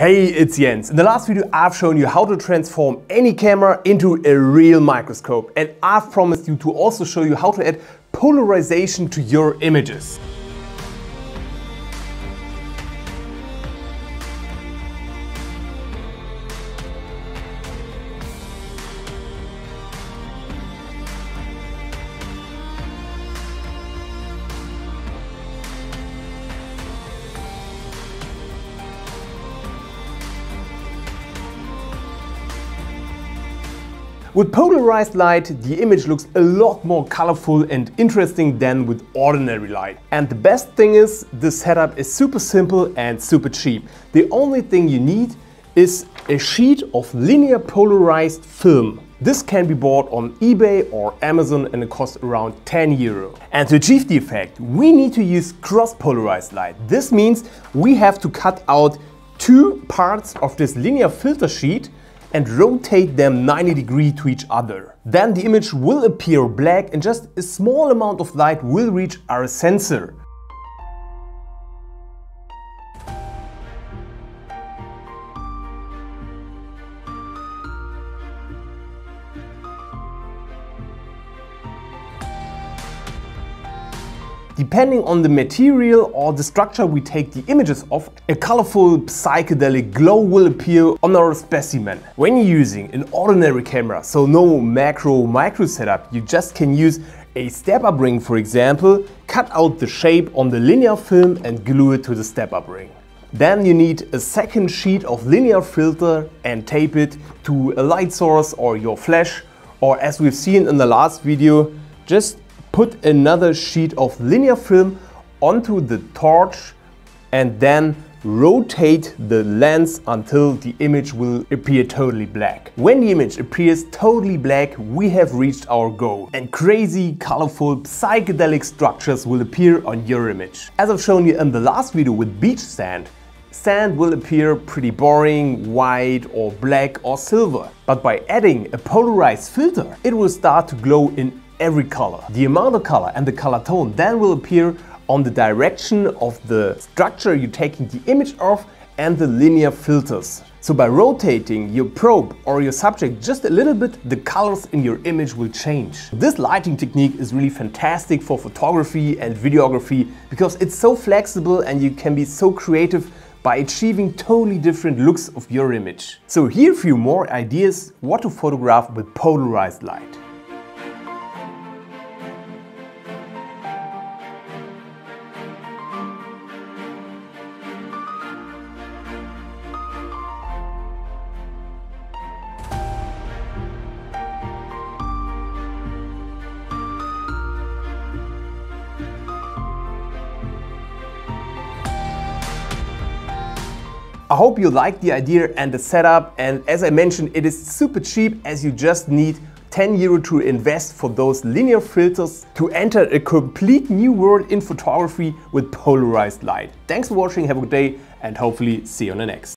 Hey, it's Jens. In the last video I've shown you how to transform any camera into a real microscope, and I've promised you to also show you how to add polarization to your images. With polarized light, the image looks a lot more colorful and interesting than with ordinary light. And the best thing is, this setup is super simple and super cheap. The only thing you need is a sheet of linear polarized film. This can be bought on eBay or Amazon and it costs around 10 euro. And to achieve the effect, we need to use cross-polarized light. This means we have to cut out two parts of this linear filter sheet and rotate them 90 degrees to each other. Then the image will appear black and just a small amount of light will reach our sensor. Depending on the material or the structure we take the images of, a colorful psychedelic glow will appear on our specimen. When you're using an ordinary camera, so no macro micro setup, you just can use a step-up ring, for example, cut out the shape on the linear film and glue it to the step-up ring. Then you need a second sheet of linear filter and tape it to a light source or your flash, or as we've seen in the last video, just put another sheet of linear film onto the torch and then rotate the lens until the image will appear totally black. When the image appears totally black, we have reached our goal and crazy, colorful, psychedelic structures will appear on your image. As I've shown you in the last video with beach sand, sand will appear pretty boring, white or black or silver. But by adding a polarized filter, it will start to glow in every color. The amount of color and the color tone then will appear on the direction of the structure you're taking the image of and the linear filters. So by rotating your probe or your subject just a little bit, the colors in your image will change. This lighting technique is really fantastic for photography and videography because it's so flexible and you can be so creative by achieving totally different looks of your image. So here are a few more ideas what to photograph with polarized light. I hope you liked the idea and the setup, and as I mentioned, it is super cheap as you just need 10 euro to invest for those linear filters to enter a complete new world in photography with polarized light. Thanks for watching, have a good day, and hopefully see you on the next.